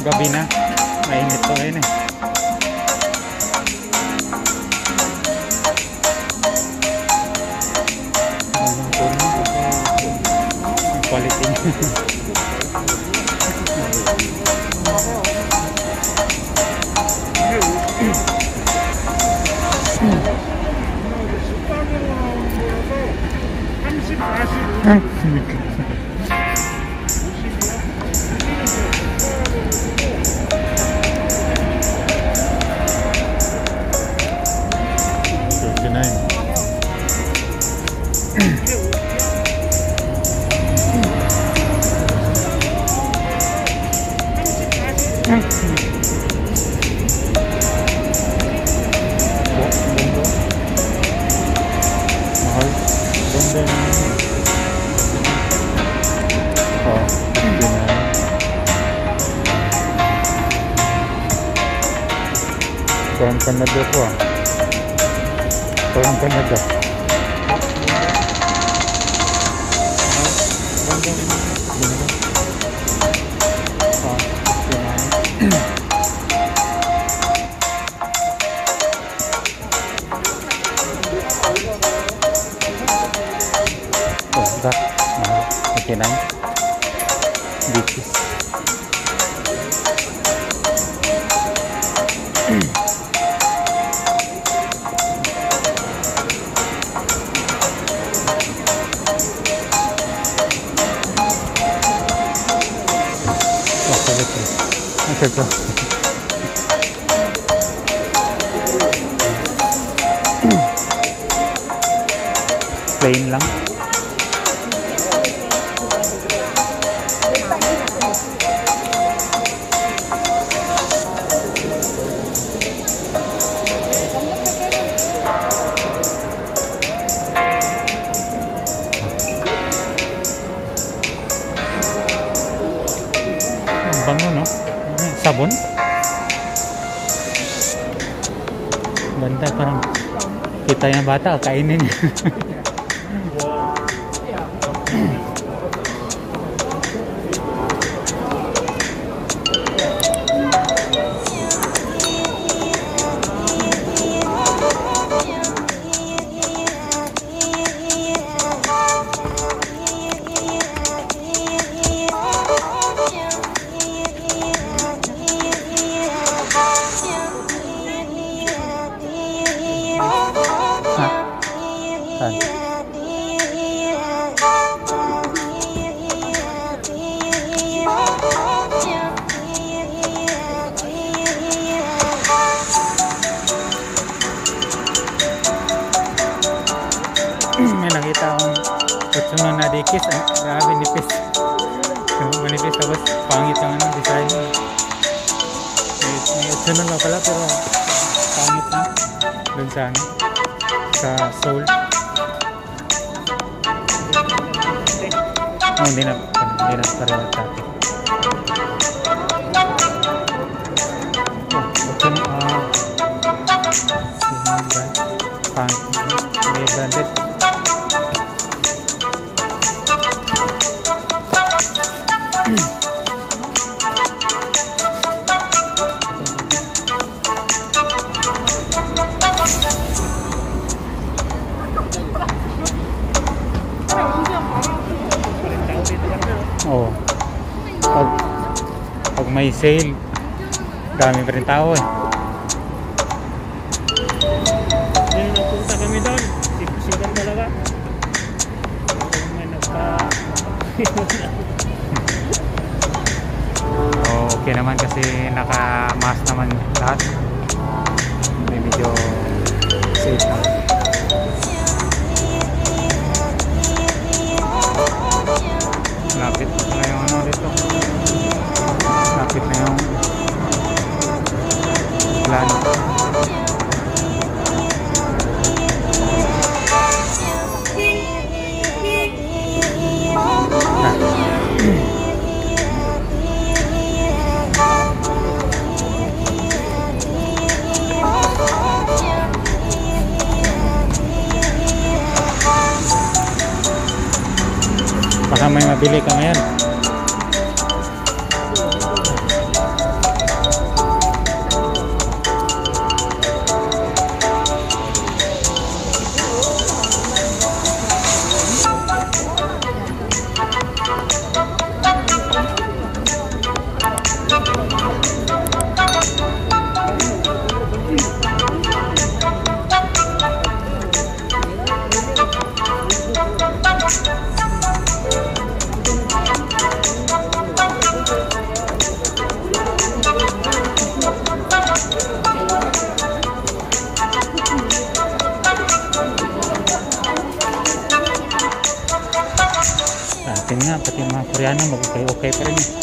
Gabi na. Mainit to yun eh. Quality Kanada po ah. Parang Kanada. Oh, okay na. Dito. Oke. Plain lang. Bango, no? Sabon banta, parang kita yang bata kainin. May nakita akong kutsungan na dikis, grabe nipis. Manipis tapos pangit ang design. May kutsungan na pala pero pangit na dun sa Seoul. Oh, hindi na pareho sa atin. Pangit may branded. Oh, pag may sale, dami pa rin tao eh. Ngayon nagpunta kami doon, sipusigan talaga. Oh, okay naman kasi naka-mask naman lahat. May medyo safe na. Lapit na yung ano dito, lapit na yung plano. Baka may mabili ka ngayon. Akhirnya petima Koreana mau oke per ini.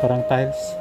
Parang tiles.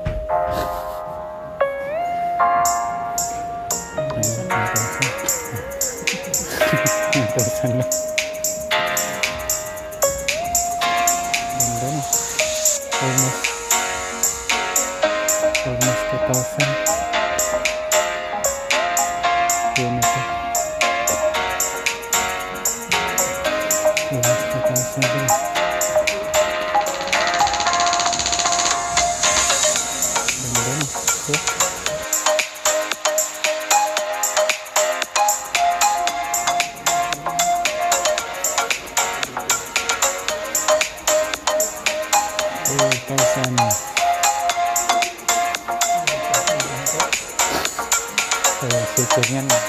Almost 2,000 fiturnya nih,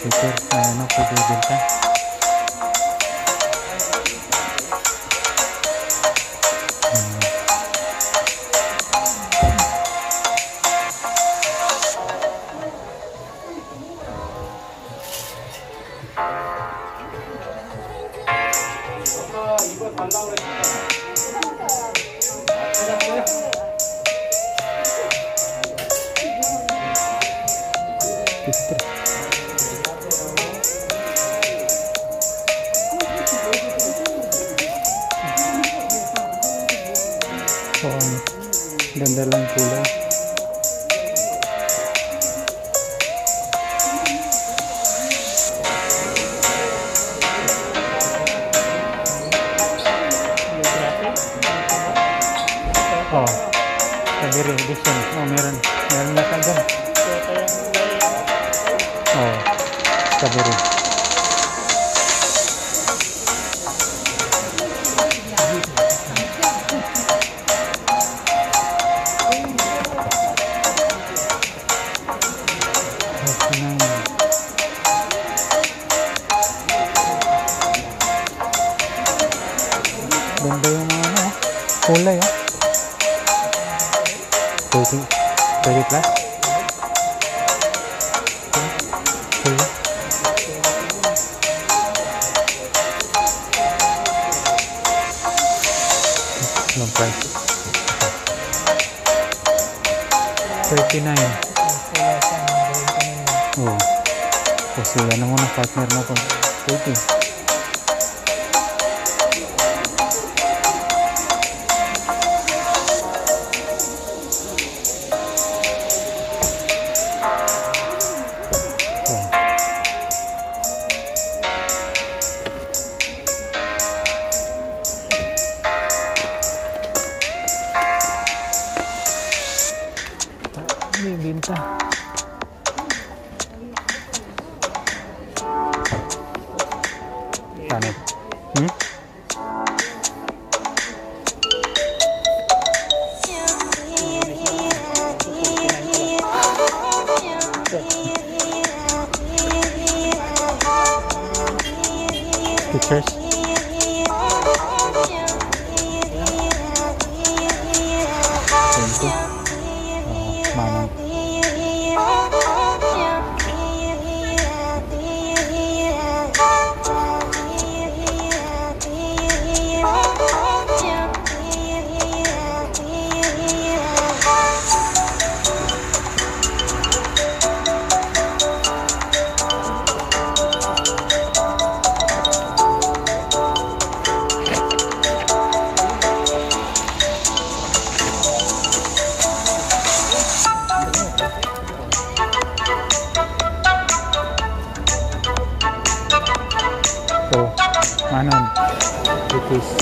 fitur, nah, aku Ganda lang pula. Oh, tadi reduction. Oh, meron na kagad. Oh, tadi mulai ya, tuh dari plus, nomor 39. Oh, kasihan naman ang partner mo kung 30. Pictures. Contoh, mana? Manon, tipis.